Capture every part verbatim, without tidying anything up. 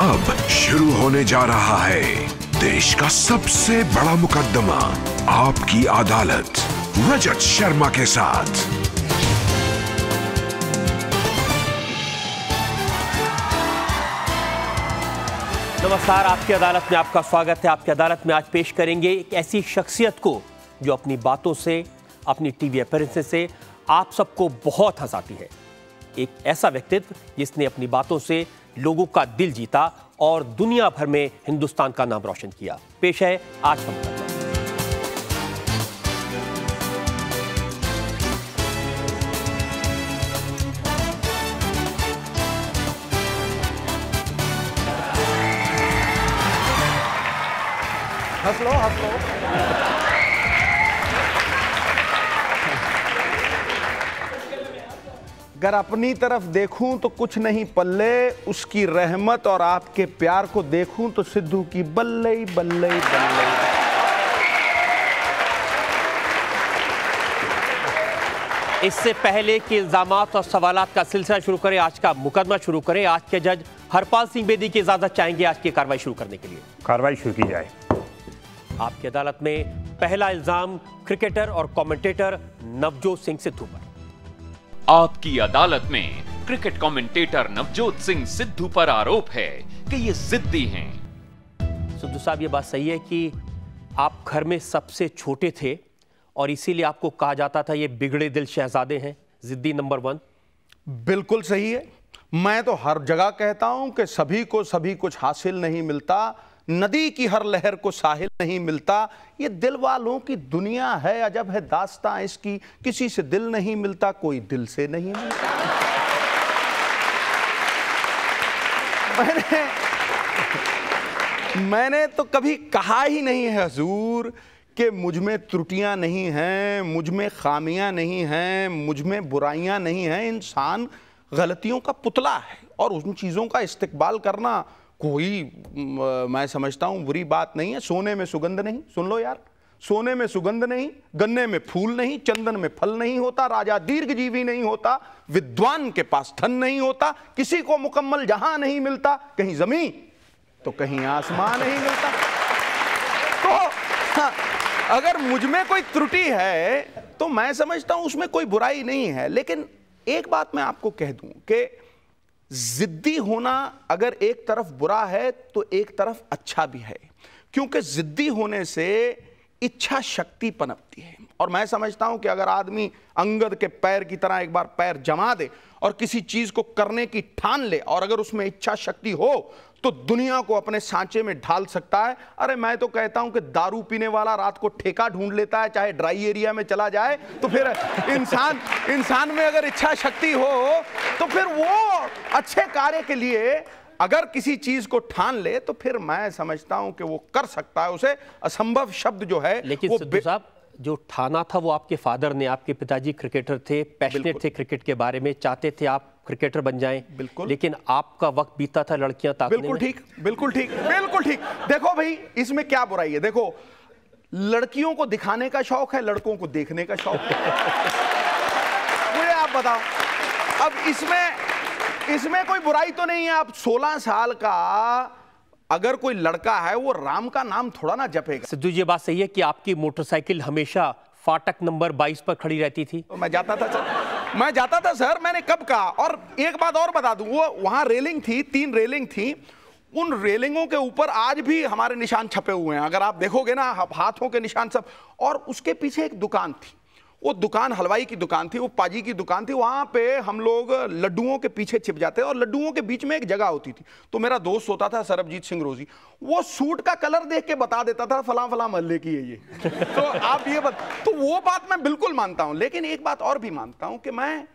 अब शुरू होने जा रहा है देश का सबसे बड़ा मुकदमा, आपकी अदालत, रजत शर्मा के साथ। नमस्कार, आपकी अदालत में आपका स्वागत है। आपकी अदालत में आज पेश करेंगे एक ऐसी शख्सियत को जो अपनी बातों से, अपनी टीवी अपीयरेंसेस से आप सबको बहुत हंसाती है। एक ऐसा व्यक्तित्व जिसने अपनी बातों से लोगों का दिल जीता और दुनिया भर में हिंदुस्तान का नाम रोशन किया। पेश है आज का मुकदमा। हंस लो, हंस लो। अगर अपनी तरफ देखूं तो कुछ नहीं पल्ले, उसकी रहमत और आपके प्यार को देखूं तो सिद्धू की बल्ले बल्ले बल्ले। इससे पहले कि इल्जामात और सवालात का सिलसिला शुरू करें, आज का मुकदमा शुरू करें, आज के जज हरपाल सिंह बेदी की इजाजत चाहेंगे आज की कार्रवाई शुरू करने के लिए। कार्रवाई शुरू की जाए। आपकी अदालत में पहला इल्जाम क्रिकेटर और कॉमेंटेटर नवजोत सिंह सिद्धू पर। आपकी अदालत में क्रिकेट कमेंटेटर नवजोत सिंह सिद्धू पर आरोप है कि ये जिद्दी हैं। सिद्धू साहब, ये बात सही है कि आप घर में सबसे छोटे थे और इसीलिए आपको कहा जाता था ये बिगड़े दिल शहजादे हैं, जिद्दी नंबर वन? बिल्कुल सही है। मैं तो हर जगह कहता हूं कि सभी को सभी कुछ हासिल नहीं मिलता, नदी की हर लहर को साहिल नहीं मिलता। ये दिल वालों की दुनिया है, अजब है दास्तां इसकी, किसी से दिल नहीं मिलता, कोई दिल से नहीं मिलता। मैंने मैंने तो कभी कहा ही नहीं है हुजूर कि मुझ में त्रुटियां नहीं हैं, मुझ में खामियां नहीं हैं, मुझ में बुराइयां नहीं हैं। इंसान गलतियों का पुतला है और उन चीज़ों का इस्तेकबाल करना कोई मैं समझता हूँ बुरी बात नहीं है। सोने में सुगंध नहीं, सुन लो यार, सोने में सुगंध नहीं, गन्ने में फूल नहीं, चंदन में फल नहीं होता, राजा दीर्घजीवी नहीं होता, विद्वान के पास धन नहीं होता, किसी को मुकम्मल जहां नहीं मिलता, कहीं जमीन तो कहीं आसमान नहीं मिलता। तो हाँ, अगर मुझ में कोई त्रुटि है तो मैं समझता हूँ उसमें कोई बुराई नहीं है। लेकिन एक बात मैं आपको कह दूं कि जिद्दी होना अगर एक तरफ बुरा है तो एक तरफ अच्छा भी है, क्योंकि जिद्दी होने से इच्छा शक्ति पनपती है। और मैं समझता हूं कि अगर आदमी अंगद के पैर की तरह एक बार पैर जमा दे और किसी चीज को करने की ठान ले और अगर उसमें इच्छा शक्ति हो तो दुनिया को अपने सांचे में ढाल सकता है। अरे मैं तो कहता हूं कि दारू पीने वाला रात को ठेका ढूंढ लेता है, चाहे ड्राई एरिया में चला जाए। तो फिर इंसान इंसान में अगर इच्छा शक्ति हो तो फिर वो अच्छे कार्य के लिए अगर किसी चीज को ठान ले तो फिर मैं समझता हूं कि वो कर सकता है, उसे असंभव शब्द जो है। लेकिन सिद्धू साहब, जो ठाना था वो आपके फादर ने, आपके पिताजी क्रिकेटर थे, पैशनेट थे क्रिकेट के बारे में, चाहते थे आप क्रिकेटर बन जाएं, बिल्कुल। लेकिन आपका वक्त बीता था लड़कियां ताकने में। बिल्कुल ठीक, बिल्कुल ठीक, बिल्कुल ठीक। देखो भाई, इसमें क्या बुराई है? देखो, लड़कियों को दिखाने का शौक है, लड़कों को देखने का शौक है। मुझे आप बताओ, अब इसमें इसमें कोई बुराई तो नहीं है। आप सोलह साल का अगर कोई लड़का है वो राम का नाम थोड़ा ना जपेगा। सिद्धू जी, बात सही है कि आपकी मोटरसाइकिल हमेशा फाटक नंबर बाईस पर खड़ी रहती थी? मैं जाता था सर, मैं जाता था सर, मैंने कब कहा। और एक बात और बता दूं, वो वहाँ रेलिंग थी, तीन रेलिंग थी, उन रेलिंगों के ऊपर आज भी हमारे निशान छपे हुए हैं। अगर आप देखोगे ना, हाथों के निशान सब। और उसके पीछे एक दुकान थी, वो दुकान हलवाई की दुकान थी, वो पाजी की दुकान थी। वहाँ पे हम लोग लड्डुओं के पीछे छिप जाते और लड्डुओं के बीच में एक जगह होती थी। तो मेरा दोस्त होता था सरबजीत सिंह रोजी, वो सूट का कलर देख के बता देता था फलां फलां महल्ले की है ये। तो आप ये बत... तो वो बात मैं बिल्कुल मानता हूँ। लेकिन एक बात और भी मानता हूँ कि मैं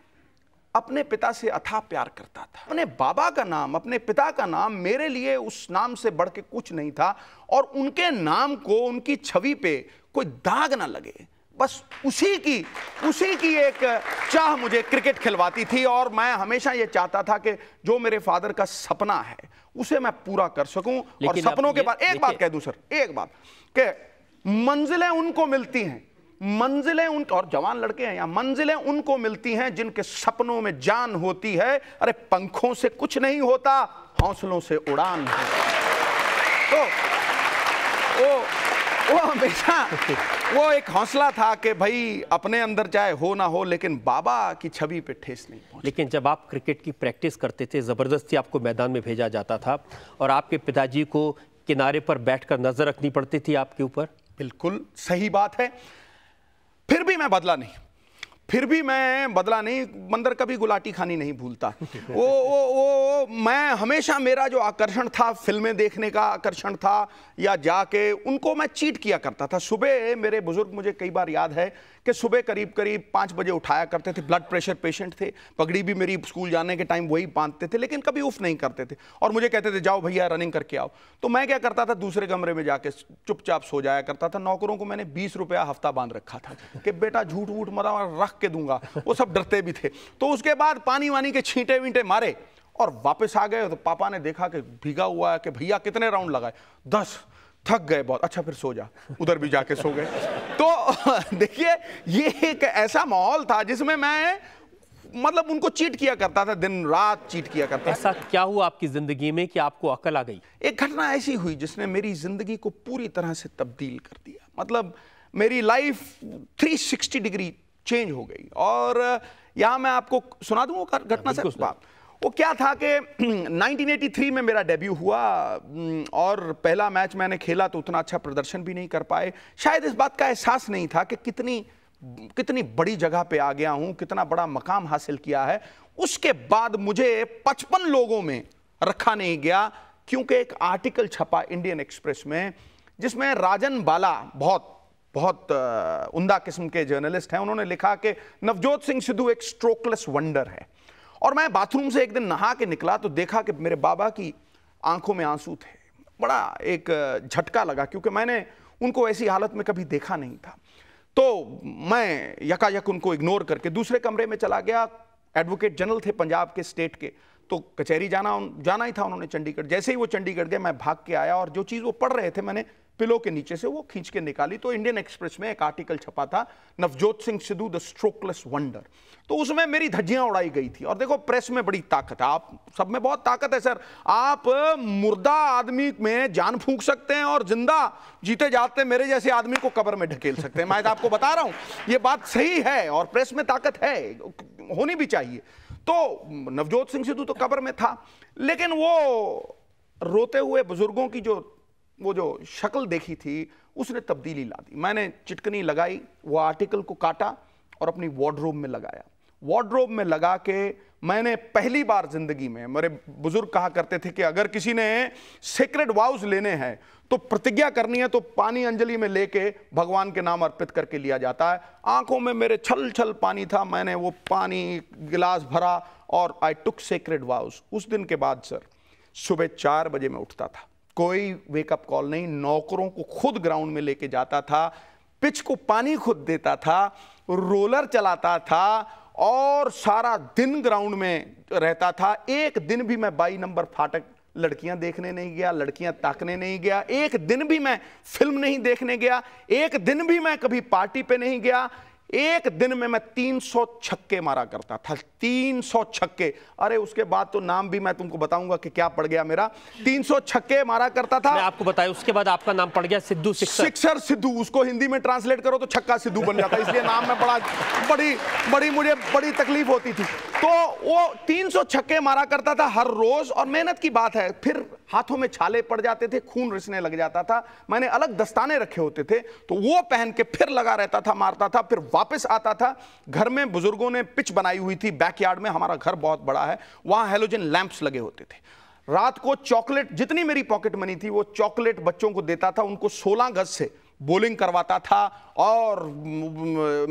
अपने पिता से अथाह प्यार करता था। अपने बाबा का नाम, अपने पिता का नाम मेरे लिए उस नाम से बढ़ के कुछ नहीं था। और उनके नाम को, उनकी छवि पे कोई दाग ना लगे, बस उसी की उसी की एक चाह मुझे क्रिकेट खिलवाती थी। और मैं हमेशा ये चाहता था कि जो मेरे फादर का सपना है उसे मैं पूरा कर सकूं। और सपनों के बाद एक बात कह दूं सर, एक बात कि मंजिलें उनको मिलती हैं, मंजिलें उन और जवान लड़के हैं यहाँ, मंजिलें उनको मिलती हैं जिनके सपनों में जान होती है। अरे पंखों से कुछ नहीं होता, हौसलों से उड़ान है। तो वो वो हमेशा वो एक हौसला था कि भाई अपने अंदर चाहे हो ना हो लेकिन बाबा की छवि पे ठेस नहीं पहुंची। लेकिन जब आप क्रिकेट की प्रैक्टिस करते थे ज़बरदस्ती आपको मैदान में भेजा जाता था और आपके पिताजी को किनारे पर बैठकर नजर रखनी पड़ती थी आपके ऊपर। बिल्कुल सही बात है। फिर भी मैं बदला नहीं, फिर भी मैं बदला नहीं। बंदर कभी गुलाटी खानी नहीं भूलता। वो वो वो मैं हमेशा, मेरा जो आकर्षण था फिल्में देखने का आकर्षण था या जाके उनको मैं चीट किया करता था। सुबह मेरे बुजुर्ग मुझे कई बार याद है कि सुबह करीब करीब पाँच बजे उठाया करते थे। ब्लड प्रेशर पेशेंट थे, पगड़ी भी मेरी स्कूल जाने के टाइम वही बांधते थे लेकिन कभी उफ नहीं करते थे और मुझे कहते थे जाओ भैया रनिंग करके आओ। तो मैं क्या करता था, दूसरे कमरे में जाके चुपचाप सो जाया करता था। नौकरों को मैंने बीस रुपया हफ्ता बांध रखा था कि बेटा झूठ वूठ मरा रख के दूंगा, वो सब डरते भी थे। तो उसके बाद पानी वानी के छींटे वींटे मारे और वापस आ गए। तो पापा ने देखा कि भीगा हुआ है कि भैया कितने राउंड लगाए, दस, थक गए बहुत, अच्छा फिर सो जा। उधर भी जाके सो गए। तो देखिए ये एक ऐसा माहौल था जिसमें मैं मतलब उनको चीट किया करता था, दिन रात चीट किया करता था। ऐसा क्या हुआ आपकी जिंदगी में कि आपको अकल आ गई? एक घटना ऐसी हुई जिसने मेरी जिंदगी को पूरी तरह से तब्दील कर दिया। मतलब मेरी life three sixty degree change हो गई। और यहाँ मैं आपको सुना दूँ घटना से बात। वो क्या था कि नाइनटीन एटी थ्री में मेरा डेब्यू हुआ और पहला मैच मैंने खेला तो उतना अच्छा प्रदर्शन भी नहीं कर पाए। शायद इस बात का एहसास नहीं था कि कितनी कितनी बड़ी जगह पे आ गया हूँ, कितना बड़ा मकाम हासिल किया है। उसके बाद मुझे पचपन लोगों में रखा नहीं गया क्योंकि एक आर्टिकल छपा इंडियन एक्सप्रेस में जिसमें राजन बाला, बहुत बहुत उम्दा किस्म के जर्नलिस्ट हैं, उन्होंने लिखा कि नवजोत सिंह सिद्धू एक स्ट्रोकलेस वंडर है। और मैं बाथरूम से एक दिन नहा के निकला तो देखा कि मेरे बाबा की आंखों में आंसू थे। बड़ा एक झटका लगा क्योंकि मैंने उनको ऐसी हालत में कभी देखा नहीं था। तो मैं यकायक उनको इग्नोर करके दूसरे कमरे में चला गया। एडवोकेट जनरल थे पंजाब के स्टेट के, तो कचहरी जाना जाना ही था उन्होंने चंडीगढ़। जैसे ही वो चंडीगढ़ गए मैं भाग के आया और जो चीज़ वो पढ़ रहे थे मैंने पिलो के नीचे से वो खींच के निकाली। तो इंडियन एक्सप्रेस में एक आर्टिकल छपा था, Navjot Singh Sidhu the strokeless wonder. तो उसमें मेरी धज्जियां उड़ाई गई थी। और देखो प्रेस में बड़ी ताकत है, आप सब में बहुत ताकत है सर। आप मुर्दा आदमी में जान फूंक सकते हैं और जिंदा जीते जाते मेरे जैसे आदमी को कब्र में ढकेल सकते हैं। मैं आपको बता रहा हूँ ये बात सही है और प्रेस में ताकत है, होनी भी चाहिए। तो नवजोत सिंह सिद्धू तो कब्र में था लेकिन वो रोते हुए बुजुर्गों की जो वो जो शक्ल देखी थी उसने तब्दीली ला दी। मैंने चिटकनी लगाई, वो आर्टिकल को काटा और अपनी वार्डरोब में लगाया। वार्डरोब में लगा के मैंने पहली बार जिंदगी में, मेरे बुजुर्ग कहा करते थे कि अगर किसी ने सेक्रेड वाउज लेने हैं तो प्रतिज्ञा करनी है तो पानी अंजलि में लेके भगवान के नाम अर्पित करके लिया जाता है। आंखों में मेरे छल छल पानी था, मैंने वो पानी गिलास भरा और आई टुक सेक्रेड वाउज। उस दिन के बाद सर सुबह चार बजे में उठता था, कोई वेकअप कॉल नहीं, नौकरों को खुद ग्राउंड में लेके जाता था, पिच को पानी खुद देता था, रोलर चलाता था और सारा दिन ग्राउंड में रहता था। एक दिन भी मैं बाई नंबर फाटक लड़कियां देखने नहीं गया, लड़कियां ताकने नहीं गया, एक दिन भी मैं फिल्म नहीं देखने गया, एक दिन भी मैं कभी पार्टी पे नहीं गया। एक दिन में मैं तीन सौ छक्के मारा करता था, तीन सौ छक्के। अरे उसके बाद तो नाम भी मैं तुमको बताऊंगा कि क्या पड़ गया मेरा। तीन सौ छक्के मारा करता था। मैं आपको बताया उसके बाद आपका नाम पड़ गया सिद्धू सिक्सर। सिक्सर सिद्धू, उसको हिंदी में ट्रांसलेट करो तो छक्का सिद्धू बन जाता है। इसलिए नाम में बड़ा बड़ी बड़ी मुझे बड़ी तकलीफ होती थी। तो वो तीन सौ छक्के मारा करता था हर रोज और मेहनत की बात है। फिर हाथों में छाले पड़ जाते थे, खून रिसने लग जाता था। मैंने अलग दस्ताने रखे होते थे तो वो पहन के फिर लगा रहता था, मारता था, फिर वापस आता था। घर में बुजुर्गों ने पिच बनाई हुई थी बैकयार्ड में, हमारा घर बहुत बड़ा है, वहां हैलोजन लैंप्स लगे होते थे। रात को चॉकलेट, जितनी मेरी पॉकेट मनी थी वो चॉकलेट बच्चों को देता था, उनको सोलह गज से बॉलिंग करवाता था और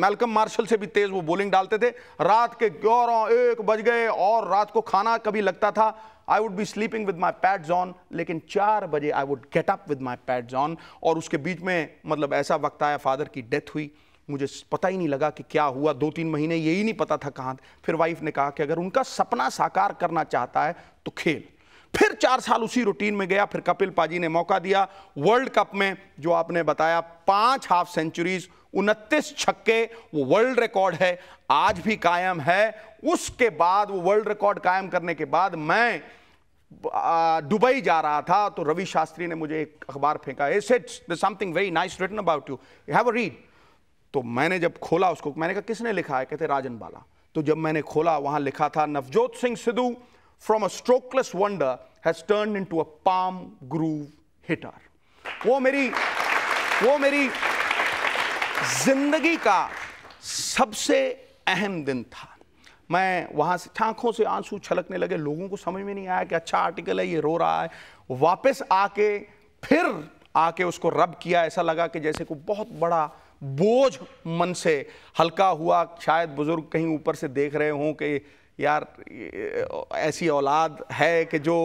मैलकम मार्शल से भी तेज वो बॉलिंग डालते थे। रात के ग्यारह एक बज गए और रात को खाना कभी लगता था, I would be sleeping with my pads on, लेकिन चार बजे I would get up with my pads on. और उसके बीच में मतलब ऐसा वक्त आया, फादर की डेथ हुई, मुझे पता ही नहीं लगा कि क्या हुआ, दो तीन महीने यही नहीं पता था कहाँ। फिर वाइफ ने कहा कि अगर उनका सपना साकार करना चाहता है तो खेल। फिर चार साल उसी रूटीन में गया। फिर कपिल पाजी ने मौका दिया, वर्ल्ड कप में जो आपने बताया पांच हाफ सेंचुरीज, उनतीस छक्के, वो वर्ल्ड रिकॉर्ड है, आज भी कायम है। उसके बाद वो वर्ल्ड रिकॉर्ड कायम करने के बाद मैं दुबई जा रहा था तो रवि शास्त्री ने मुझे एक अखबार फेंका, it's it's something very nice written about you, you have a read. तो मैंने जब खोला उसको, मैंने कहा किसने लिखा है, कहते राजन बाला। तो जब मैंने खोला वहां लिखा था Navjot Singh Sidhu from a strokeless wonder has turn into a palm grove hitter. वो मेरी वो मेरी जिंदगी का सबसे अहम दिन था। मैं वहाँ से आंखों से आंसू छलकने लगे, लोगों को समझ में नहीं आया कि अच्छा आर्टिकल है, ये रो रहा है। वापस आके फिर आके उसको रब किया, ऐसा लगा कि जैसे कोई बहुत बड़ा बोझ मन से हल्का हुआ। शायद बुजुर्ग कहीं ऊपर से देख रहे हों कि यार ऐसी औलाद है कि जो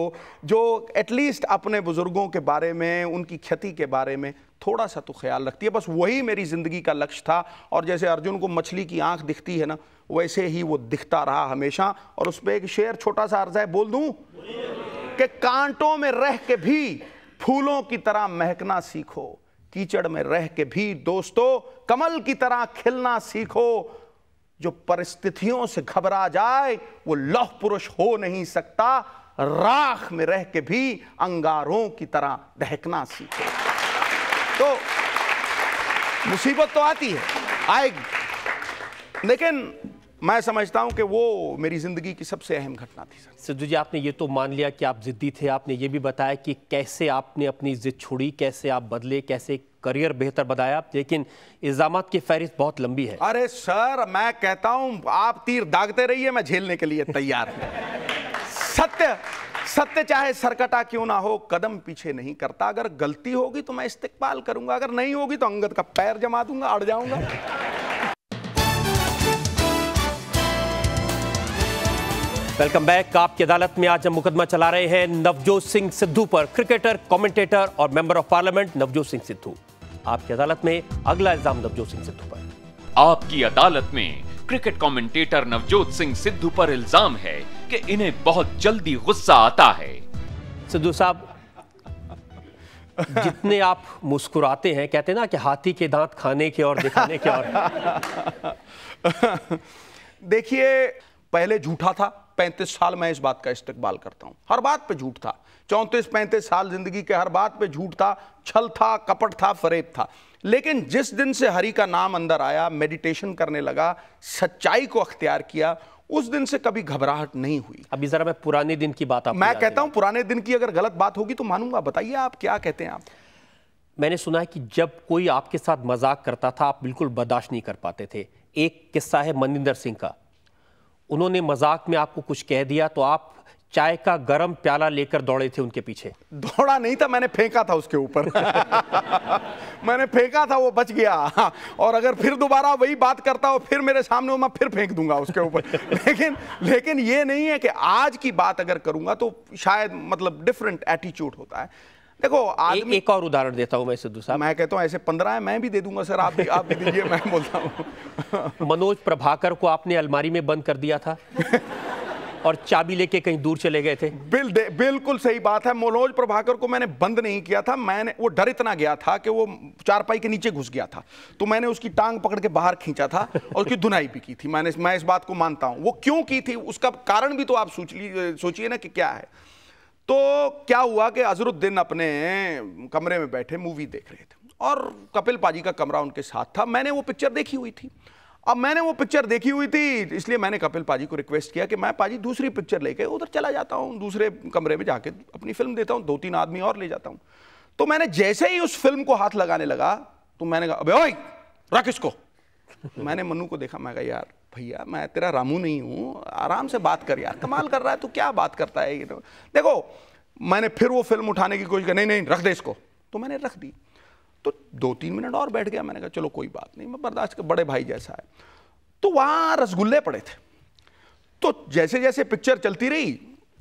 जो एटलीस्ट अपने बुजुर्गों के बारे में, उनकी ख्याति के बारे में थोड़ा सा तो ख्याल रखती है। बस वही मेरी ज़िंदगी का लक्ष्य था। और जैसे अर्जुन को मछली की आंख दिखती है ना, वैसे ही वो दिखता रहा हमेशा। और उस पर एक शेर छोटा सा अर्ज़ा है, बोल दूं कि कांटों में रह के भी फूलों की तरह महकना सीखो, कीचड़ में रह के भी दोस्तों कमल की तरह खिलना सीखो, जो परिस्थितियों से घबरा जाए वो लौह पुरुष हो नहीं सकता, राख में रह के भी अंगारों की तरह दहकना सीखे। तो मुसीबत तो आती है, आएगी, लेकिन मैं समझता हूं कि वो मेरी ज़िंदगी की सबसे अहम घटना थी। सर सिद्धू जी, आपने ये तो मान लिया कि आप ज़िद्दी थे, आपने ये भी बताया कि कैसे आपने अपनी ज़िद छोड़ी, कैसे आप बदले, कैसे करियर बेहतर बनाया, लेकिन इल्ज़ामात की फहरिस्त बहुत लंबी है। अरे सर, मैं कहता हूँ आप तीर दागते रहिए, मैं झेलने के लिए तैयार हूँ। सत्य सत्य चाहे सरकटा क्यों ना हो, कदम पीछे नहीं करता। अगर गलती होगी तो मैं इस्तिकबाल करूँगा, अगर नहीं होगी तो अंगद का पैर जमा दूंगा, अड़ जाऊँगा। Welcome back. आप की अदालत में आज हम मुकदमा चला रहे हैं नवजोत सिंह सिद्धू पर, क्रिकेटर, कमेंटेटर और member of parliament Navjot Singh Sidhu. आपकी अदालत में अगला इल्जाम नवजोत सिंह सिद्धू पर। आपकी अदालत में क्रिकेट कमेंटेटर नवजोत सिंह सिद्धू पर इल्जाम है कि इन्हें बहुत जल्दी गुस्सा आता है। सिद्धू साहब, जितने आप मुस्कुराते हैं, कहते हैं ना कि हाथी के दांत खाने के और दिखाने के और। देखिए, पहले झूठा था, पैंतीस साल मैं इस बात का इस्तकबाल करता हूं, हर बात पे झूठ था। चौंतीस पैंतीस साल जिंदगी के हर बात पे झूठ था, छल था, कपट था, फरेब था। लेकिन जिस दिन से हरि का नाम अंदर आया, मेडिटेशन करने लगा, सच्चाई को अख्तियार किया, उस दिन से कभी घबराहट नहीं हुई। अभी जरा मैं पुराने दिन की बात, मैं कहता हूं पुराने दिन की अगर गलत बात होगी तो मानूंगा, बताइए आप क्या कहते हैं। आप, मैंने सुना है कि जब कोई आपके साथ मजाक करता था आप बिल्कुल बर्दाश्त नहीं कर पाते थे। एक किस्सा है मनिंदर सिंह का, उन्होंने मजाक में आपको कुछ कह दिया तो आप चाय का गरम प्याला लेकर दौड़े थे उनके पीछे। दौड़ा नहीं था, मैंने फेंका था उसके ऊपर। मैंने फेंका था, वो बच गया। और अगर फिर दोबारा वही बात करता हो फिर मेरे सामने हो, मैं फिर फेंक दूंगा उसके ऊपर। लेकिन लेकिन ये नहीं है कि आज की बात अगर करूंगा तो शायद मतलब डिफरेंट एटीट्यूड होता है। देखो आदमी, एक और उदाहरण देता हूं मैं सिद्धू साहब, मैं कहता हूं ऐसे पंद्रह है, मैं भी दे दूंगा सर, आप भी आप भी दीजिए, मैं बोलता हूं। मनोज प्रभाकर को आपने अलमारी में बंद कर दिया था और चाबी लेके कहीं दूर चले गए थे। बिल बिल्कुल सही बात है। मनोज प्रभाकर को मैंने बंद नहीं किया था, मैंने, वो डर इतना गया था कि वो चारपाई के नीचे घुस गया था, तो मैंने उसकी टांग पकड़ के बाहर खींचा था और उसकी धुनाई भी की थी मैंने। मैं इस बात को मानता हूँ। वो क्यों की थी, उसका कारण भी तो आप सोचिए ना कि क्या है। तो क्या हुआ कि अजहरुद्दीन अपने कमरे में बैठे मूवी देख रहे थे और कपिल पाजी का कमरा उनके साथ था। मैंने वो पिक्चर देखी हुई थी, अब मैंने वो पिक्चर देखी हुई थी इसलिए मैंने कपिल पाजी को रिक्वेस्ट किया कि मैं पाजी दूसरी पिक्चर लेके उधर चला जाता हूँ, दूसरे कमरे में जाके अपनी फिल्म देता हूँ, दो तीन आदमी और ले जाता हूँ। तो मैंने जैसे ही उस फिल्म को हाथ लगाने लगा तो मैंने कहा, अबे ओए रख इसको। मैंने मनु को देखा, मैं कहा यार भैया मैं तेरा रामू नहीं हूँ, आराम से बात कर यार, कमाल कर रहा है तू, क्या बात करता है ये। तो देखो मैंने फिर वो फिल्म उठाने की कोशिश की, नहीं नहीं रख दे इसको, तो मैंने रख दी। तो दो तीन मिनट और बैठ गया, मैंने कहा चलो कोई बात नहीं, मैं बर्दाश्त कर, बड़े भाई जैसा है। तो वहाँ रसगुल्ले पड़े थे, तो जैसे जैसे पिक्चर चलती रही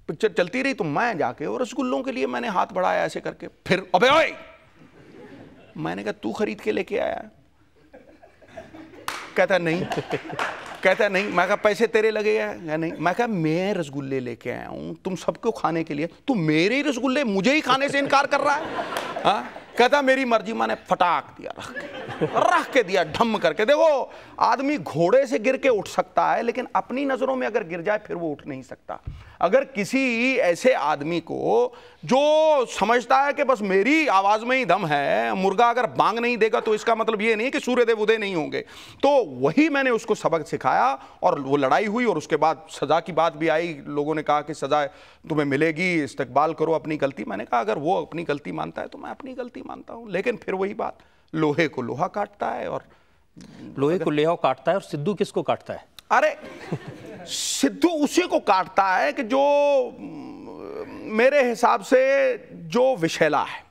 पिक्चर चलती रही तो मैं जाके और रसगुल्लों के लिए मैंने हाथ बढ़ाया ऐसे करके, फिर अबे ओए, मैंने कहा तू खरीद के लेके आया। कहता नहीं, कहता नहीं। मैं कहा पैसे तेरे लगे हैं या नहीं? मैं कहा मैं रसगुल्ले लेके आया हूँ तुम सबको खाने के लिए, तू मेरे ही रसगुल्ले मुझे ही खाने से इनकार कर रहा है। हाँ, कहता मेरी मर्जी। मैंने फटाक दिया, रख के रख के दिया, ढम करके। देखो आदमी घोड़े से गिर के उठ सकता है लेकिन अपनी नज़रों में अगर गिर जाए फिर वो उठ नहीं सकता। अगर किसी ऐसे आदमी को जो समझता है कि बस मेरी आवाज़ में ही दम है, मुर्गा अगर बांग नहीं देगा तो इसका मतलब ये नहीं कि सूर्यदेव उदय नहीं होंगे। तो वही मैंने उसको सबक सिखाया और वो लड़ाई हुई और उसके बाद सज़ा की बात भी आई। लोगों ने कहा कि सज़ा तुम्हें मिलेगी, इस्तकबाल करो अपनी गलती। मैंने कहा अगर वो अपनी गलती मानता है तो मैं अपनी गलती मानता हूँ। लेकिन फिर वही बात, लोहे को लोहा काटता है और लोहे को लोहा काटता है। और सिद्धू किसको काटता है? अरे सिद्धू उसी को काटता है कि जो मेरे हिसाब से जो विषैला है।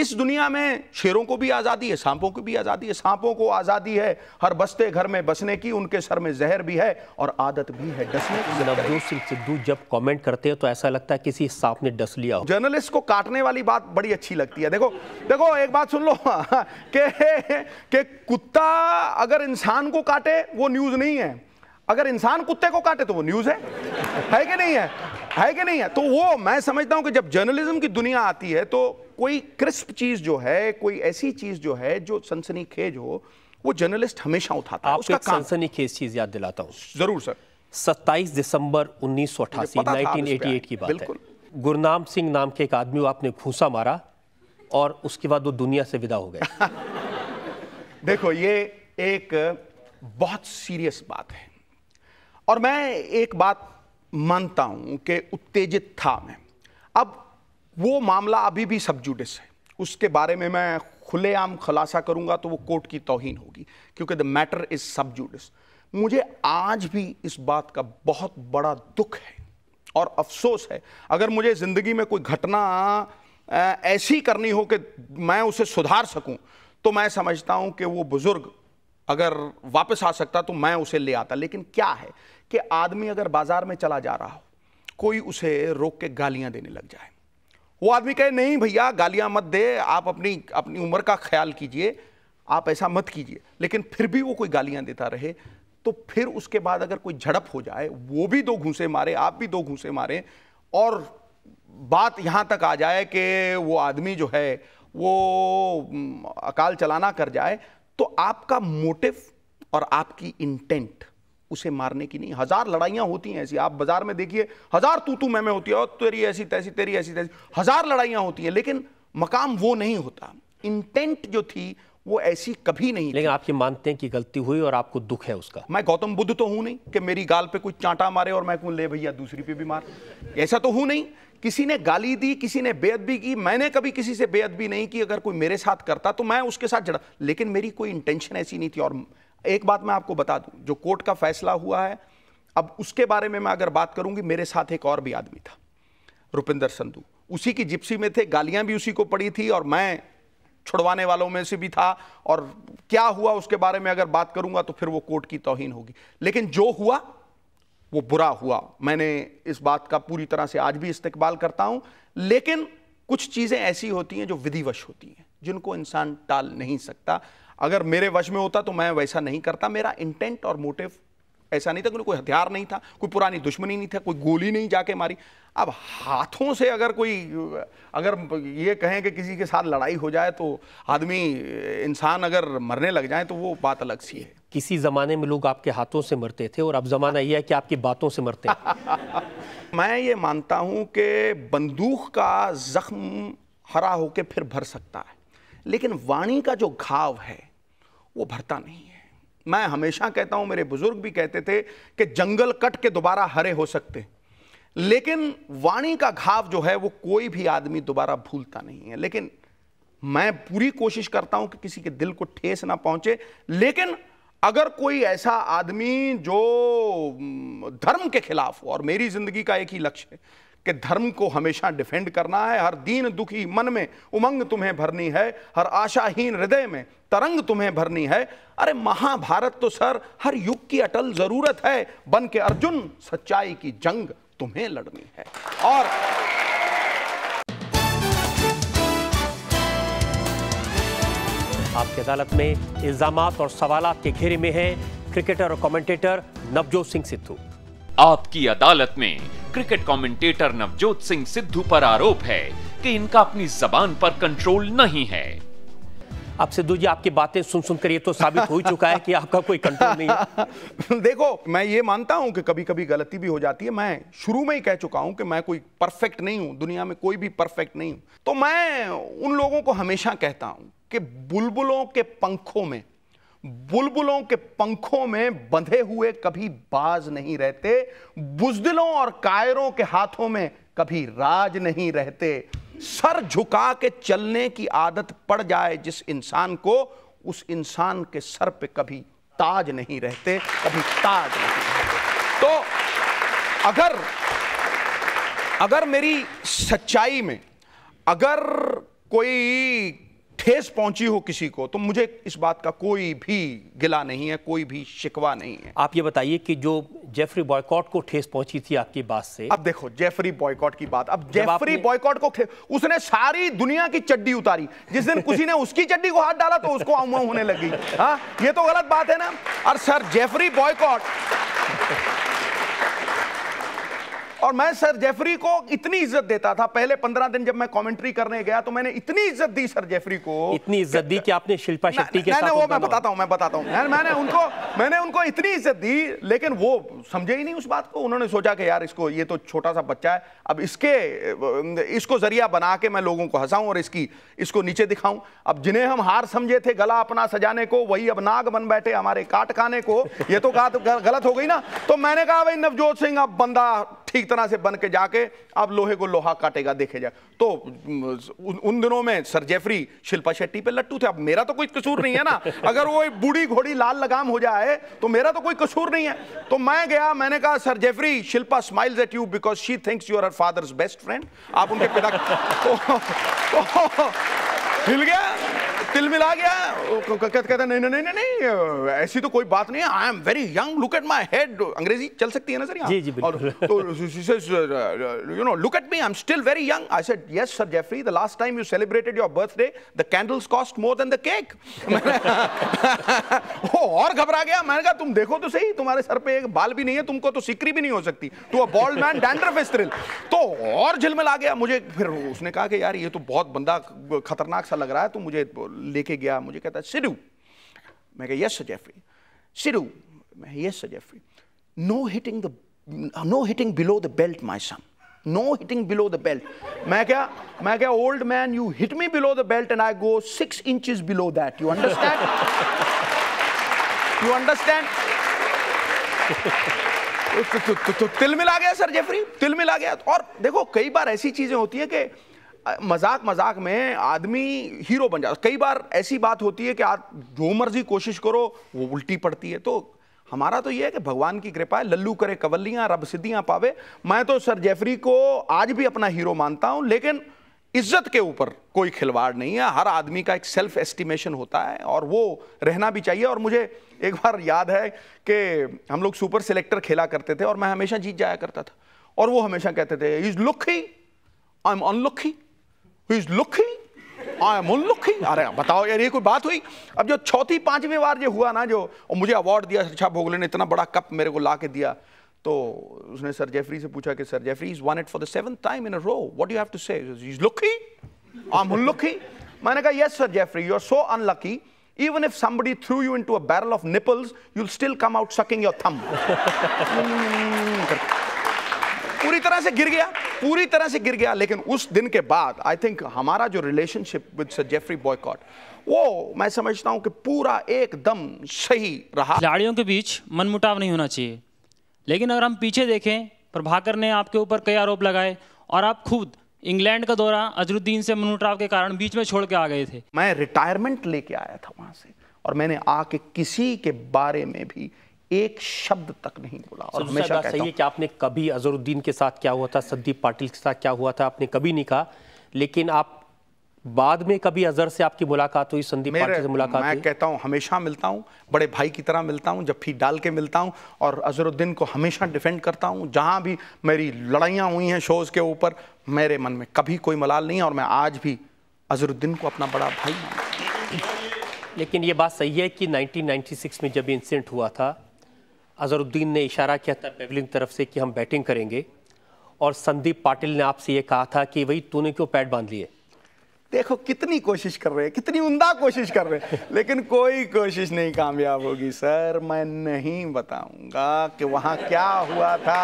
इस दुनिया में शेरों को भी आज़ादी है, सांपों को भी आज़ादी है। सांपों को आज़ादी है हर बस्ते घर में बसने की, उनके सर में जहर भी है और आदत भी है डसने की। नवजोत सिंह सिद्धू जब कमेंट करते हैं तो ऐसा लगता है किसी सांप ने डस लिया हो। जर्नलिस्ट को काटने वाली बात बड़ी अच्छी लगती है। देखो देखो एक बात सुन लो कि कुत्ता अगर इंसान को काटे वो न्यूज़ नहीं है, अगर इंसान कुत्ते को काटे तो वो न्यूज़ है, है कि नहीं है, है कि नहीं है। तो वो मैं समझता हूँ कि जब जर्नलिज्म की दुनिया आती है तो कोई क्रिस्प चीज़ जो है, कोई ऐसी चीज़ जो है जो सनसनीखेज हो, वो जर्नलिस्ट हमेशा उठाता है। आपको एक सनसनीखेज चीज़ याद दिलाता हूँ। ज़रूर सर। सत्ताईस दिसंबर उन्नीस सौ अठासी की बात है। गुरनाम सिंह नाम के एक आदमी को आपने घूसा मारा और उसके बाद वो दुनिया से विदा हो गए। देखो ये एक बहुत सीरियस बात है और मैं एक बात मानता हूं कि उत्तेजित था मैं। अब वो मामला अभी भी सब जुडिस है, उसके बारे में मैं खुलेआम खुलासा करूंगा तो वो कोर्ट की तौहीन होगी क्योंकि द मैटर इज सब जुडिस। मुझे आज भी इस बात का बहुत बड़ा दुख है और अफसोस है। अगर मुझे ज़िंदगी में कोई घटना ऐसी करनी हो कि मैं उसे सुधार सकूं तो मैं समझता हूं कि वो बुज़ुर्ग अगर वापस आ सकता तो मैं उसे ले आता। लेकिन क्या है कि आदमी अगर बाज़ार में चला जा रहा हो, कोई उसे रोक के गालियां देने लग जाए, वो आदमी कहे नहीं भैया गालियां मत दे, आप अपनी अपनी उम्र का ख्याल कीजिए, आप ऐसा मत कीजिए, लेकिन फिर भी वो कोई गालियां देता रहे तो फिर उसके बाद अगर कोई झड़प हो जाए, वो भी दो घूंसे मारे, आप भी दो घूंसे मारें और बात यहाँ तक आ जाए कि वो आदमी जो है वो अकाल चलाना कर जाए, तो आपका मोटिव और आपकी इंटेंट उसे मारने की नहीं। हजार लड़ाइयां होती हैं ऐसी, आप बाजार में देखिए हजार तू तू मैं मैं होती है और तेरी ऐसी तैसी तेरी ऐसी तैसी हजार लड़ाइयां होती हैं, लेकिन मकाम वो नहीं होता। इंटेंट जो थी वो ऐसी कभी नहीं। लेकिन आप ये मानते हैं कि गलती हुई और आपको दुख है उसका। मैं गौतम बुद्ध तो हूँ नहीं कि मेरी गाल पे कुछ चांटा मारे और मैं कहूँ ले भैया दूसरी पे भी मार, ऐसा तो हूँ नहीं। किसी ने गाली दी, किसी ने बेअदबी की, मैंने कभी किसी से बेअदबी नहीं की। अगर कोई मेरे साथ करता तो मैं उसके साथ झड़ा, लेकिन मेरी कोई इंटेंशन ऐसी नहीं थी। और एक बात मैं आपको बता दूँ, जो कोर्ट का फैसला हुआ है अब उसके बारे में मैं अगर बात करूँगी, मेरे साथ एक और भी आदमी था, रुपिंदर संधू, उसी की जिप्सी में थे, गालियाँ भी उसी को पड़ी थी और मैं छुड़वाने वालों में से भी था। और क्या हुआ उसके बारे में अगर बात करूंगा तो फिर वो कोर्ट की तौहीन होगी, लेकिन जो हुआ वो बुरा हुआ। मैंने इस बात का पूरी तरह से आज भी इस्तकबाल करता हूं, लेकिन कुछ चीज़ें ऐसी होती हैं जो विधिवश होती हैं, जिनको इंसान टाल नहीं सकता। अगर मेरे वश में होता तो मैं वैसा नहीं करता। मेरा इंटेंट और मोटिव ऐसा नहीं था, कोई हथियार नहीं था, कोई पुरानी दुश्मनी नहीं था, कोई गोली नहीं जाके मारी। अब हाथों से अगर कोई अगर ये कहें कि किसी के साथ लड़ाई हो जाए तो आदमी इंसान अगर मरने लग जाए तो वो बात अलग सी है। किसी ज़माने में लोग आपके हाथों से मरते थे और अब ज़माना यह है कि आपकी बातों से मरते हैं। मैं ये मानता हूँ कि बंदूक का ज़ख्म हरा होके फिर भर सकता है, लेकिन वाणी का जो घाव है वो भरता नहीं है। मैं हमेशा कहता हूं, मेरे बुजुर्ग भी कहते थे कि जंगल कट के दोबारा हरे हो सकते, लेकिन वाणी का घाव जो है वो कोई भी आदमी दोबारा भूलता नहीं है। लेकिन मैं पूरी कोशिश करता हूं कि किसी के दिल को ठेस ना पहुंचे, लेकिन अगर कोई ऐसा आदमी जो धर्म के खिलाफ हो, और मेरी जिंदगी का एक ही लक्ष्य है कि धर्म को हमेशा डिफेंड करना है। हर दीन दुखी मन में उमंग तुम्हें भरनी है, हर आशाहीन हृदय में तरंग तुम्हें भरनी है। अरे महाभारत तो सर हर युग की अटल जरूरत है, बन के अर्जुन सच्चाई की जंग तुम्हें लड़नी है। और आपकी अदालत में इल्जामात और सवालात के घेरे में है क्रिकेटर और कमेंटेटर नवजोत सिंह सिद्धू। आपकी अदालत में क्रिकेट कमेंटेटर नवजोत सिंह सिद्धू पर आरोप है कि इनका अपनी जबान पर कंट्रोल नहीं है। आप सिद्धू जी, आपकी बातें सुन सुन कर ये तो साबित हो चुका है कि आपका कोई कंट्रोल नहीं है। देखो, मैं ये मानता हूं कि कभी कभी गलती भी हो जाती है। मैं शुरू में ही कह चुका हूं कि मैं कोई परफेक्ट नहीं हूं, दुनिया में कोई भी परफेक्ट नहीं हूं। तो मैं उन लोगों को हमेशा कहता हूं कि बुलबुलों के पंखों में, बुलबुलों के पंखों में बंधे हुए कभी बाज नहीं रहते, बुजदिलों और कायरों के हाथों में कभी राज नहीं रहते। सर झुका के चलने की आदत पड़ जाए जिस इंसान को, उस इंसान के सर पे कभी ताज नहीं रहते, कभी ताज नहीं रहते। तो अगर अगर मेरी सच्चाई में अगर कोई ठेस पहुंची हो किसी को, तो मुझे इस बात का कोई भी गिला नहीं है, कोई भी शिकवा नहीं है। आप ये बताइए कि जो जेफरी बॉयकॉट को ठेस पहुंची थी आपकी बात से, अब देखो जेफरी बॉयकॉट की बात, अब जेफरी बॉयकॉट को, उसने सारी दुनिया की चड्डी उतारी। जिस दिन किसी ने उसकी चड्डी को हाथ डाला तो उसको आऊं-आऊं होने लगी। हाँ, ये तो गलत बात है ना। और सर जेफरी बॉयकॉट, और मैं सर जेफरी को इतनी इज्जत देता था, पहले पंद्रह दिन जब मैं कमेंट्री करने गया तो मैंने इतनी इज्जत दी सर जेफरी को, इतनी इज्जत दी कि आपने शिल्पा शेट्टी के साथ, वो मैं बताता हूं मैं बताता हूं मैंने उनको मैंने उनको इतनी इज्जत दी, लेकिन वो समझे ही नहीं उस बात को। उन्होंने सोचा कि यार इसको, ये तो छोटा सा बच्चा है, अब इसके इसको जरिया बना के मैं लोगों को हंसाऊं और इसकी इसको नीचे दिखाऊं। अब जिन्हें हम हार समझे थे गला अपना सजाने को, वही अब नाग बन बैठे हमारे काट खाने को। ये तो गलत हो गई ना। तो मैंने कहा भाई नवजोत सिंह अब बंदा ठीक तरह से बन के जाके अब लोहे को लोहा काटेगा, देखे जाए। तो उन, उन दिनों में सर जेफरी शिल्पा शेट्टी पे लट्टू थे। अब मेरा तो कोई कसूर नहीं है ना, अगर वो बूढ़ी घोड़ी लाल लगाम हो जाए तो मेरा तो कोई कसूर नहीं है। तो मैं गया, मैंने कहा sir Geoffrey, Shilpa smiles at you because she thinks you are her father's best friend. आप उनके पिता तो, तो, तो, हिल गया, तिल मिला गया, कहता नहीं नहीं नहीं नहीं ऐसी तो कोई बात नहीं है, I am very young, look at my head. अंग्रेजी चल सकती है ना सर यहाँ? जी जी बिल्कुल। तो you know look at me, I am still very young. I said yes sir Geoffrey, the last time you celebrated your birthday the candles cost more than the cake. वो और घबरा गया। मैंने कहा तुम देखो तो सही, तुम्हारे सर पे एक बाल भी नहीं है, तुमको तो सिकरी भी नहीं हो सकती, to a bald man dandruff is thrill. तो और झिलमिला गया मुझे। फिर उसने कहा कि यार ये तो बहुत बंदा खतरनाक सा लग रहा है, तो मुझे लेके गया, मुझे कहता है सिद्धू। मैं कहा यस सर जेफरी। सिद्धू, मैं yes sir Geoffrey. No hitting the no hitting below the belt my son, no hitting below the belt. मैं क्या मैं क्या old man, you hit me below the belt and I go six inches below that, you understand? You understand? तो तिल मिला गया sir Jeffrey, तिल मिला गया। और देखो कई बार ऐसी चीजें होती है कि मजाक मजाक में आदमी हीरो बन जाता है। कई बार ऐसी बात होती है कि आप जो मर्जी कोशिश करो वो उल्टी पड़ती है। तो हमारा तो ये है कि भगवान की कृपा है, लल्लू करे कवल्लियाँ, रब सिद्धियाँ पावे। मैं तो सर जेफरी को आज भी अपना हीरो मानता हूँ, लेकिन इज्जत के ऊपर कोई खिलवाड़ नहीं है। हर आदमी का एक सेल्फ एस्टिमेशन होता है और वो रहना भी चाहिए। और मुझे एक बार याद है कि हम लोग सुपर सिलेक्टर खेला करते थे और मैं हमेशा जीत जाया करता था, और वो हमेशा कहते थे is lucky I am unlucky, He's looking, I am unlucky। अरे बताओ यार ये कोई बात हुई। अब जो चौथी पांचवी बार जो हुआ ना, जो मुझे अवार्ड दिया अच्छा भोगले ने, इतना बड़ा कप मेरे को ला के दिया, तो उसने सर जेफरी से पूछा कि sir Geoffrey is won it for the seventh time in a row, what you have to say? He's lucky, I am unlucky। मैंने कहा yes sir Geoffrey, you are so unlucky, even if somebody threw you into a barrel of nipples you'll still come out sucking your thumb। पूरी तरह से गिर गया, पूरी तरह से गिर गया। लेकिन उस दिन के बाद आई थिंक हमारा जो relationship with sir Geoffrey Boycott, वो मैं समझता हूं कि पूरा एकदम सही रहा। खिलाड़ियों के बीच मनमुटाव नहीं होना चाहिए, लेकिन अगर हम पीछे देखें, प्रभाकर ने आपके ऊपर कई आरोप लगाए और आप खुद इंग्लैंड का दौरा अजहरुद्दीन से मनमुटाव के कारण बीच में छोड़ के आ गए थे। मैं रिटायरमेंट लेके आया था वहां से और मैंने आके किसी के बारे में भी एक शब्द तक नहीं बोला। और हमेशा सही है कि आपने कभी अजहरुद्दीन के साथ क्या हुआ था, संदीप पाटिल के साथ क्या हुआ था, आपने कभी नहीं कहा। लेकिन आप बाद में कभी अजहर से आपकी मुलाकात हुई, संदीप पाटिल से मुलाकात हुई? मैं कहता हूं हमेशा मिलता हूं, बड़े भाई की तरह मिलता हूं, जब भी डाल के मिलता हूं, और अजहरुद्दीन को हमेशा डिफेंड करता हूं। जहां भी मेरी लड़ाइयाँ हुई हैं शोज के ऊपर, मेरे मन में कभी कोई मलाल नहीं है और मैं आज भी अजहरुद्दीन को अपना बड़ा भाई मानता हूं। लेकिन ये बात सही है कि नाइनटीन नाइंटी सिक्स में जब इंसिडेंट हुआ था, अजहरुद्दीन ने इशारा किया था पेविलियन तरफ से कि हम बैटिंग करेंगे, और संदीप पाटिल ने आपसे ये कहा था कि वही तूने क्यों पैड बांध लिए, देखो कितनी कोशिश कर रहे हैं, कितनी उम्दा कोशिश कर रहे हैं, लेकिन कोई कोशिश नहीं कामयाब होगी। सर मैं नहीं बताऊंगा कि वहाँ क्या हुआ था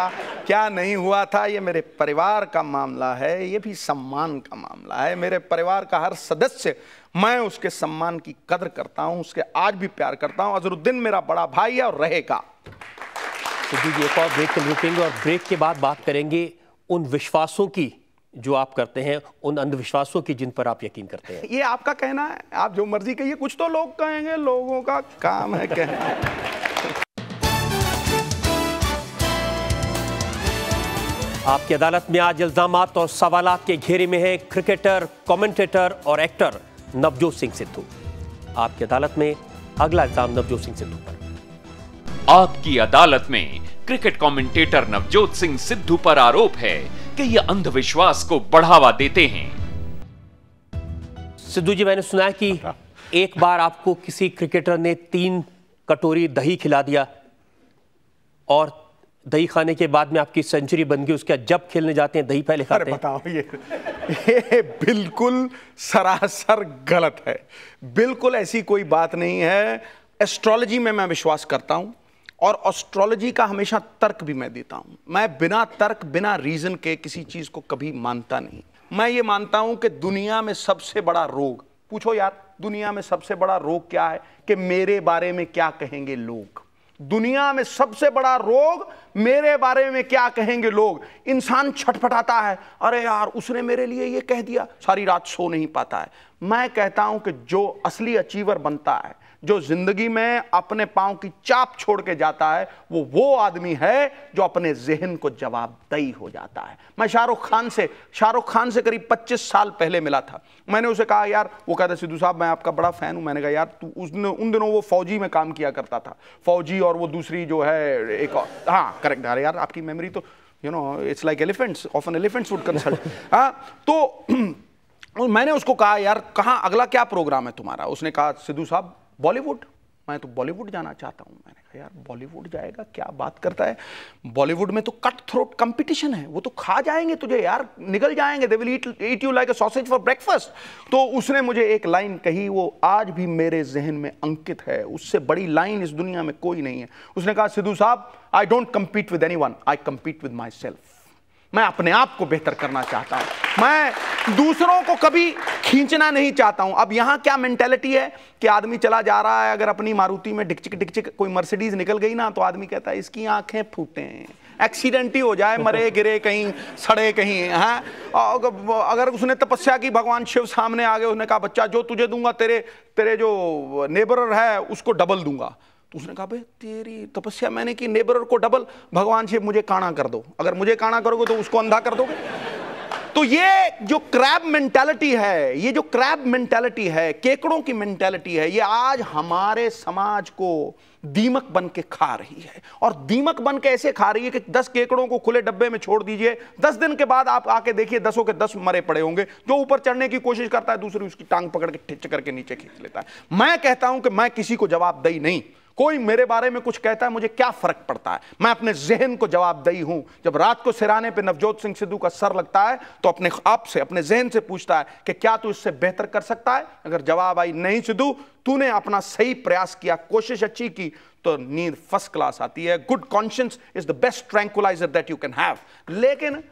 क्या नहीं हुआ था, ये मेरे परिवार का मामला है, ये भी सम्मान का मामला है। मेरे परिवार का हर सदस्य, मैं उसके सम्मान की कदर करता हूँ, उसके आज भी प्यार करता हूँ। अजहरुद्दीन मेरा बड़ा भाई है और रहेगा। तो दीजिए एक और ब्रेक चल रुकेंगे और ब्रेक के बाद बात करेंगे उन विश्वासों की जो आप करते हैं, उन अंधविश्वासों की जिन पर आप यकीन करते हैं। ये आपका कहना है, आप जो मर्जी कहिए, कुछ तो लोग कहेंगे, लोगों का काम है कहना। आपकी अदालत में आज इल्जामात और सवालात के घेरे में हैं क्रिकेटर, कमेंटेटर और एक्टर नवजोत सिंह सिद्धू। आपकी अदालत में अगला इल्जाम नवजोत सिंह सिद्धू पर। आपकी अदालत में क्रिकेट कमेंटेटर नवजोत सिंह सिद्धू पर आरोप है कि ये अंधविश्वास को बढ़ावा देते हैं। सिद्धू जी, मैंने सुना है कि एक बार आपको किसी क्रिकेटर ने तीन कटोरी दही खिला दिया और दही खाने के बाद में आपकी सेंचुरी बन गई। उसके जब खेलने जाते हैं दही पहले खाते हैं। बताओ, ये ये बिल्कुल सरासर गलत है। बिल्कुल ऐसी कोई बात नहीं है। एस्ट्रोलॉजी में मैं विश्वास करता हूं और एस्ट्रोलॉजी का हमेशा तर्क भी मैं देता हूं। मैं बिना तर्क, बिना रीजन के किसी चीज को कभी मानता नहीं। मैं ये मानता हूं कि दुनिया में सबसे बड़ा रोग, पूछो यार दुनिया में सबसे बड़ा रोग क्या है, कि मेरे बारे में क्या कहेंगे लोग। दुनिया में सबसे बड़ा रोग मेरे बारे में क्या कहेंगे लोग। इंसान छटपटाता है, अरे यार उसने मेरे लिए ये कह दिया, सारी रात सो नहीं पाता है। मैं कहता हूं कि जो असली अचीवर बनता है, जो जिंदगी में अपने पांव की चाप छोड़ के जाता है, वो वो आदमी है जो अपने जहन को जवाबदेही हो जाता है। मैं शाहरुख खान से शाहरुख खान से करीब पच्चीस साल पहले मिला था। मैंने उसे कहा, यार, वो कहता सिद्धू साहब मैं आपका बड़ा फैन हूं। मैंने कहा यार तू उसने उन दिनों वो फौजी में काम किया करता था, फौजी और वो दूसरी जो है एक और, हाँ करेक्ट, अरे यार आपकी मेमोरी तो you know it's like elephants often elephants would consult. हाँ तो मैंने उसको कहा, यार कहाँ अगला क्या प्रोग्राम है तुम्हारा? उसने कहा सिद्धू साहब बॉलीवुड, मैं तो बॉलीवुड जाना चाहता हूँ। मैंने कहा यार बॉलीवुड जाएगा, क्या बात करता है, बॉलीवुड में तो कट थ्रोट कंपटीशन है, वो तो खा जाएंगे तुझे यार, निगल जाएंगे, they will eat eat you like a sausage for breakfast. तो उसने मुझे एक लाइन कही, वो आज भी मेरे जहन में अंकित है। उससे बड़ी लाइन इस दुनिया में कोई नहीं है। उसने कहा सिद्धू साहब I don't compete with anyone, I compete with myself. मैं अपने आप को बेहतर करना चाहता हूं, मैं दूसरों को कभी खींचना नहीं चाहता हूं। अब यहां क्या मेंटेलिटी है कि आदमी चला जा रहा है, अगर अपनी मारुति में डिकचिक डिकचिक कोई मर्सिडीज निकल गई ना, तो आदमी कहता है इसकी आंखें फूटें, एक्सीडेंट ही हो जाए, मरे गिरे कहीं, सड़े कहीं। हाँ, अगर उसने तपस्या की, भगवान शिव सामने आ गए, उसने कहा बच्चा जो तुझे दूंगा तेरे तेरे जो नेबर है उसको डबल दूंगा। तो उसने कहा भाई तेरी तपस्या मैंने की, नेबर को डबल, भगवान शिव मुझे काना कर दो, अगर मुझे काना करोगे तो उसको अंधा कर दोगे। तो ये जो क्रैब मेंटालिटी है, ये जो क्रैब मेंटालिटी है, केकड़ों की मेंटालिटी है, ये आज हमारे समाज को दीमक बन के खा रही है। और दीमक बन के ऐसे खा रही है कि दस केकड़ों को खुले डब्बे में छोड़ दीजिए, दस दिन के बाद आप आके देखिए दसों के दस मरे पड़े होंगे। जो ऊपर चढ़ने की कोशिश करता है, दूसरी उसकी टांग पकड़ के ठिच करके नीचे खींच लेता है। मैं कहता हूं कि मैं किसी को जवाबदेही नहीं, कोई मेरे बारे में कुछ कहता है मुझे क्या फर्क पड़ता है, मैं अपने जहन को जवाबदेही हूं। जब रात को सिराने पे नवजोत सिंह सिद्धू का सर लगता है तो अपने आप से, अपने जहन से पूछता है कि क्या तू इससे बेहतर कर सकता है। अगर जवाब आई नहीं सिद्धू तूने अपना सही प्रयास किया, कोशिश अच्छी की, तो नींद फर्स्ट क्लास आती है। Good conscience is the best tranquilliser that you can have. लेकिन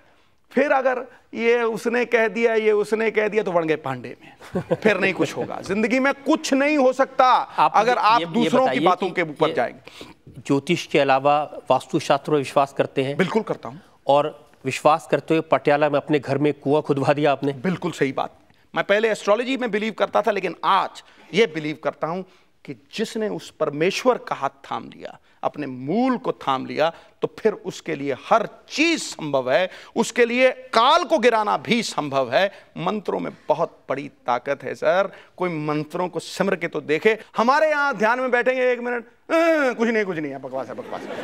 फिर अगर ये उसने कह दिया, ये उसने कह दिया, तो बन गए पांडे में, फिर नहीं कुछ होगा। जिंदगी में कुछ नहीं हो सकता अगर आप ये, दूसरों ये की बातों के ऊपर जाएंगे। ज्योतिष के अलावा वास्तुशास्त्र में विश्वास करते हैं? बिल्कुल करता हूं। और विश्वास करते हुए पटियाला में अपने घर में कुआं खुदवा दिया आपने। बिल्कुल सही बात। मैं पहले एस्ट्रोलॉजी में बिलीव करता था, लेकिन आज ये बिलीव करता हूं कि जिसने उस परमेश्वर का हाथ थाम लिया, अपने मूल को थाम लिया, तो फिर उसके लिए हर चीज संभव है, उसके लिए काल को गिराना भी संभव है। मंत्रों में बहुत बड़ी ताकत है सर, कोई मंत्रों को सिमर के तो देखे। हमारे यहाँ ध्यान में बैठेंगे एक मिनट, कुछ नहीं कुछ नहीं है, बकवास है बकवास है,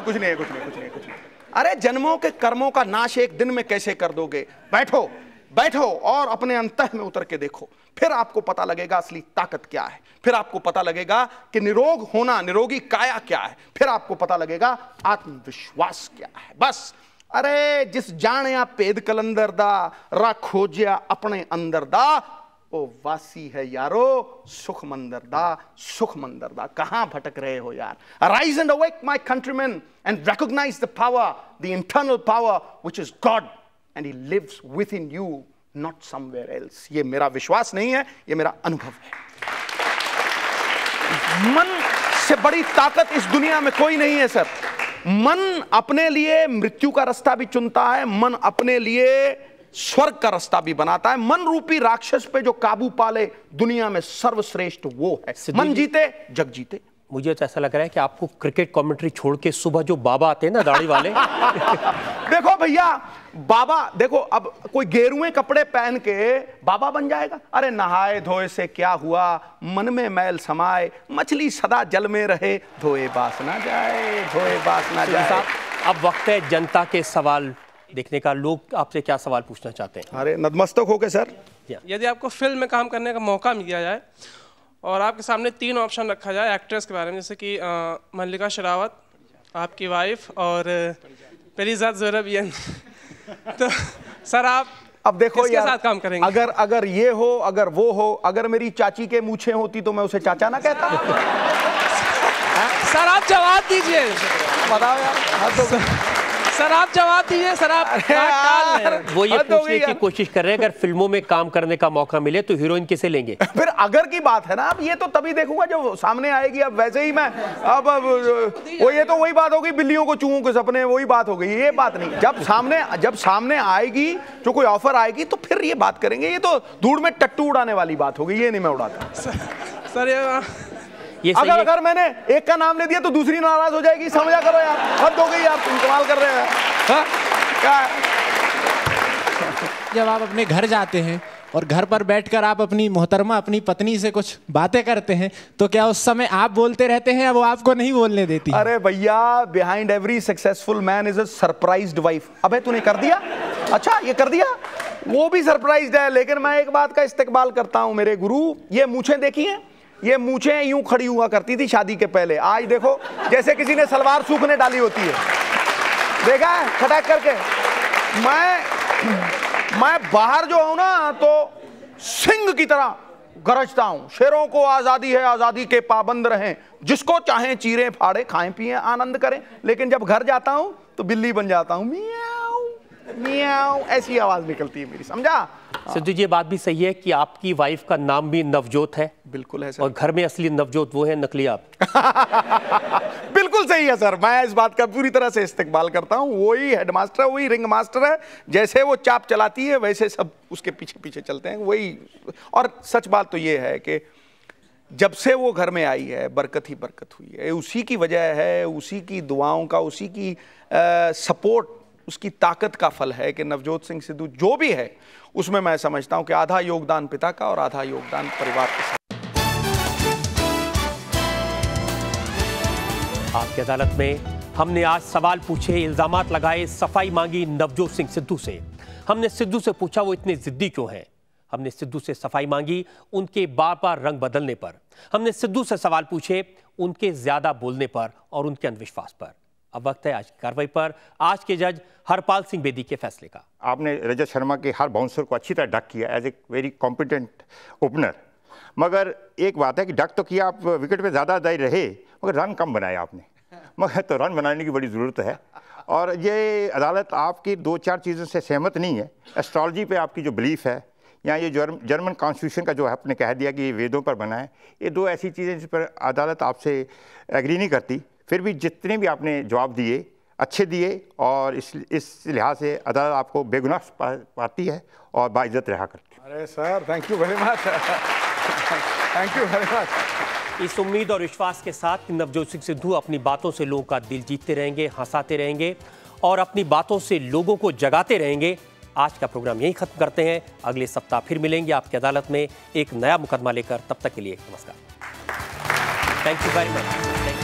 कुछ नहीं है कुछ नहीं कुछ नहीं कुछ नहीं। अरे जन्मों के कर्मों का नाश एक दिन में कैसे कर दोगे? बैठो बैठो और अपने अंतः में उतर के देखो, फिर आपको पता लगेगा असली ताकत क्या है। फिर आपको पता लगेगा कि निरोग होना, निरोगी काया क्या है। फिर आपको पता लगेगा आत्मविश्वास क्या है। बस अरे जिस जानिया भेद कलंदर दा रख खोजिया अपने अंदर दा ओ वासी है यारो सुख मंदर दा सुख मंदर दा। कहाँ भटक रहे हो यार? Rise and awake my countrymen and recognise the power, the internal power which is God and he lives within you, not somewhere else. ये मेरा विश्वास नहीं है, ये मेरा अनुभव है। मन से बड़ी ताकत इस दुनिया में कोई नहीं है सर। मन अपने लिए मृत्यु का रास्ता भी चुनता है, मन अपने लिए स्वर्ग का रास्ता भी बनाता है। मन रूपी राक्षस पे जो काबू पाले दुनिया में सर्वश्रेष्ठ वो है। मन जीते जग जीते। मुझे तो ऐसा लग रहा है कि आपको क्रिकेट कमेंट्री छोड़ के सुबह जो बाबा आते हैं ना दाढ़ी वाले देखो भैया बाबा, देखो अब कोई गेरुए कपड़े पहन के बाबा बन जाएगा? अरे नहाए धोए से क्या हुआ, मन में मैल समाए, मछली सदा जल में रहे, धोए बास ना जाए, धोए बास ना जाए। अब वक्त है जनता के सवाल देखने का। लोग आपसे क्या सवाल पूछना चाहते हैं? अरे नतमस्तक हो गए सर। यदि आपको फिल्म में काम करने का मौका मिल जाए और आपके सामने तीन ऑप्शन रखा जाए एक्ट्रेस के बारे में, जैसे कि मल्लिका शेरावत, आपकी वाइफ और पेरिजात ज़ोहराबियन, तो सर आप अब देखो यार, साथ काम करेंगे? अगर अगर ये हो, अगर वो हो, अगर मेरी चाची के मूछें होती तो मैं उसे चाचा ना कहता। सर आप जवाब दीजिए, बताओ यार सर, आप जवाब दीजिए सर। आप वो ये पूछने की कोशिश कर रहे हैं, अगर फिल्मों में काम करने का मौका मिले तो हीरोइन किसे लेंगे? फिर अगर की बात है ना, अब ये तो तभी देखूंगा जब सामने आएगी। अब वैसे ही मैं अब अब वो ये तो वही बात होगी, बिल्लियों को चूहों के सपने, वही बात हो गई। ये बात नहीं, जब सामने जब सामने आएगी जो कोई ऑफर आएगी तो फिर ये बात करेंगे। ये तो दूर में टट्टू उड़ाने वाली बात होगी, ये नहीं मैं उड़ाता सर। ये अगर अगर मैंने एक का नाम ले दिया तो दूसरी नाराज हो जाएगी, समझा करो यार। हद हो गई, आप इस्तेमाल कर रहे हैं क्या है? जब आप अपने घर जाते हैं और घर पर बैठकर आप अपनी मोहतरमा, अपनी पत्नी से कुछ बातें करते हैं, तो क्या उस समय आप बोलते रहते हैं या वो आपको नहीं बोलने देती? अरे भैया, behind every successful man is a surprised wife. अबे तूने कर दिया, अच्छा ये कर दिया, वो भी सरप्राइज्ड है। लेकिन मैं एक बात का इस्तेकबाल करता हूँ मेरे गुरु, ये मूछें देखी हैं? ये मूछें यूं खड़ी हुआ करती थी शादी के पहले, आज देखो जैसे किसी ने सलवार सूखने डाली होती है, देखा है खटाक करके। मैं मैं बाहर जो हूं ना तो सिंह की तरह गरजता हूं, शेरों को आजादी है, आजादी के पाबंद रहें, जिसको चाहें चीरें फाड़े, खाएं पिएं आनंद करें। लेकिन जब घर जाता हूं तो बिल्ली बन जाता हूं, मियाऊ मियाऊ ऐसी आवाज निकलती है मेरी, समझा? सिद्धू जी बात भी सही है कि आपकी वाइफ का नाम भी नवजोत है। बिल्कुल है सर। और घर में असली नवजोत वो है, नकली आप। बिल्कुल सही है सर, मैं इस बात का पूरी तरह से इस्तेमाल करता हूँ। वही हेडमास्टर है, वही रिंग मास्टर है, जैसे वो चाप चलाती है वैसे सब उसके पीछे पीछे चलते हैं, वही। और सच बात तो ये है कि जब से वो घर में आई है बरकत ही बरकत हुई है। उसी की वजह है, उसी की दुआओं का, उसी की सपोर्ट, उसकी ताकत का फल है कि नवजोत सिंह सिद्धू जो भी है उसमें मैं समझता हूं कि आधा योगदान पिता का और आधा योगदान परिवार के साथ। आपकी अदालत में हमने आज सवाल पूछे, इल्जामात लगाए, सफाई मांगी नवजोत सिंह सिद्धू से। हमने सिद्धू से पूछा वो इतने जिद्दी क्यों हैं, हमने सिद्धू से सफाई मांगी उनके बार बार रंग बदलने पर, हमने सिद्धू से सवाल पूछे उनके ज्यादा बोलने पर और उनके अंधविश्वास पर। अब वक्त है आज की कार्रवाई पर, आज के जज हरपाल सिंह बेदी के फैसले का। आपने रजत शर्मा के हर बाउंसर को अच्छी तरह डक किया as a very competent opener, मगर एक बात है कि डक तो किया आप, विकेट पे ज़्यादा दायी रहे, मगर रन कम बनाए आपने, मगर तो रन बनाने की बड़ी ज़रूरत है। और ये अदालत आपकी दो चार चीज़ों से सहमत नहीं है। एस्ट्रोलॉजी पर आपकी जो बिलीफ है, या ये जर्म जर्मन कॉन्स्टिट्यूशन का जो आपने कह दिया कि ये वेदों पर बना है, ये दो ऐसी चीज़ें जिस पर अदालत आपसे एग्री नहीं करती। फिर भी जितने भी आपने जवाब दिए अच्छे दिए, और इस इस लिहाज से अदालत आपको बेगुनाह पाती है और बाइज्जत रहा करती है। अरे sir thank you very much, thank you very much. इस उम्मीद और विश्वास के साथ नवजोत सिंह सिद्धू अपनी बातों से लोगों का दिल जीतते रहेंगे, हंसाते रहेंगे और अपनी बातों से लोगों को जगाते रहेंगे। आज का प्रोग्राम यहीं खत्म करते हैं, अगले सप्ताह फिर मिलेंगे आपकी अदालत में एक नया मुकदमा लेकर। तब तक के लिए नमस्कार, थैंक यू वेरी मच।